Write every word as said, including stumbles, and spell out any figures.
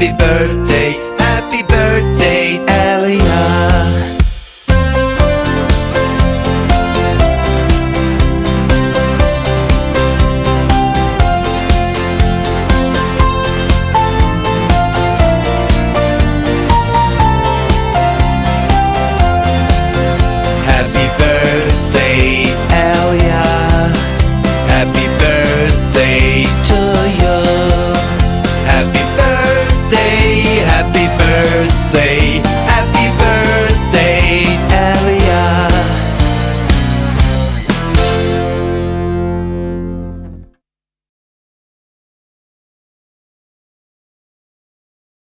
Happy birthday.